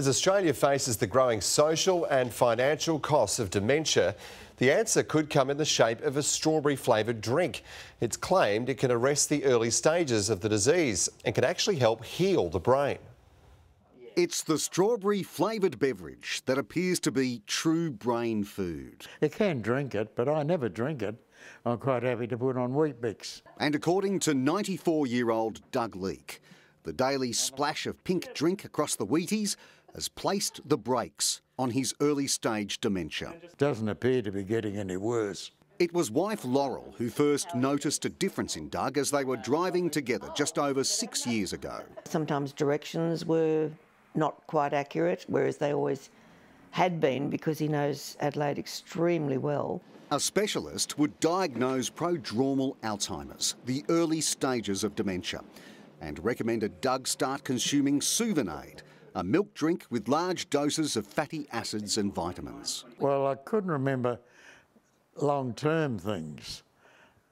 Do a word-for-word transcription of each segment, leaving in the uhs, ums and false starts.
As Australia faces the growing social and financial costs of dementia, the answer could come in the shape of a strawberry-flavoured drink. It's claimed it can arrest the early stages of the disease and can actually help heal the brain. It's the strawberry-flavoured beverage that appears to be true brain food. You can drink it, but I never drink it. I'm quite happy to put on Weet-Bix. And according to ninety-four-year-old Doug Leek, the daily splash of pink drink across the Wheaties has placed the brakes on his early-stage dementia. It doesn't appear to be getting any worse. It was wife Laurel who first noticed a difference in Doug as they were driving together just over six years ago. Sometimes directions were not quite accurate, whereas they always had been, because he knows Adelaide extremely well. A specialist would diagnose prodromal Alzheimer's, the early stages of dementia, and recommended Doug start consuming Souvenaid, a milk drink with large doses of fatty acids and vitamins. Well, I couldn't remember long-term things.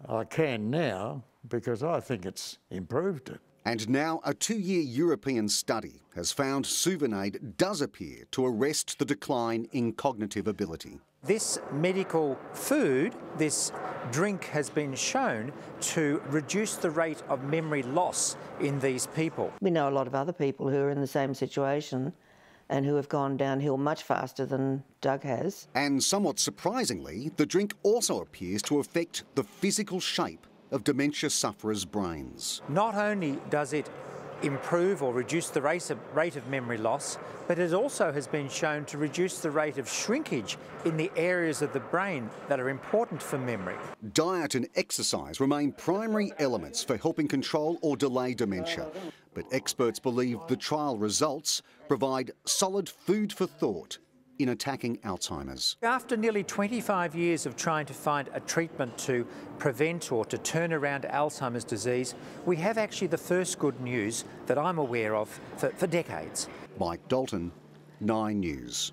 I can now, because I think it's improved it. And now a two-year European study has found Souvenaid does appear to arrest the decline in cognitive ability. This medical food, this drink, has been shown to reduce the rate of memory loss in these people. We know a lot of other people who are in the same situation and who have gone downhill much faster than Doug has. And somewhat surprisingly, the drink also appears to affect the physical shape of dementia sufferers' brains. Not only does it improve or reduce the rate of, rate of memory loss, but it also has been shown to reduce the rate of shrinkage in the areas of the brain that are important for memory. Diet and exercise remain primary elements for helping control or delay dementia, but experts believe the trial results provide solid food for thought in attacking Alzheimer's. After nearly twenty-five years of trying to find a treatment to prevent or to turn around Alzheimer's disease, we have actually the first good news that I'm aware of for, for decades. Mike Dalton, Nine News.